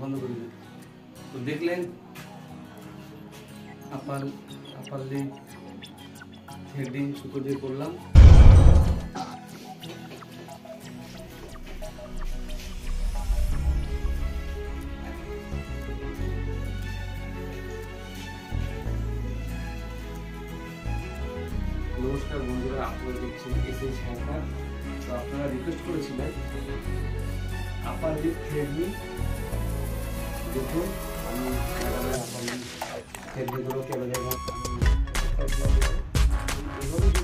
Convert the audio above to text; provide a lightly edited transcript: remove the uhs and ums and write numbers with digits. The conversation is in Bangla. বন্ধ করে দিই। তো দেখলেন আপার লেগ হেডিং সুতো দিয়ে করলাম। নমস্কার বন্ধুরা, আপনারা দেখছেন এসএস হ্যাকার। তো আপনারা রিকোয়েস্ট করেছিলেন আপার লিপ থ্রেডমি, দেখুন আমি ক্যামেরায় আপার লিপ থ্রেডগুলো ক্যামেরায় এইভাবে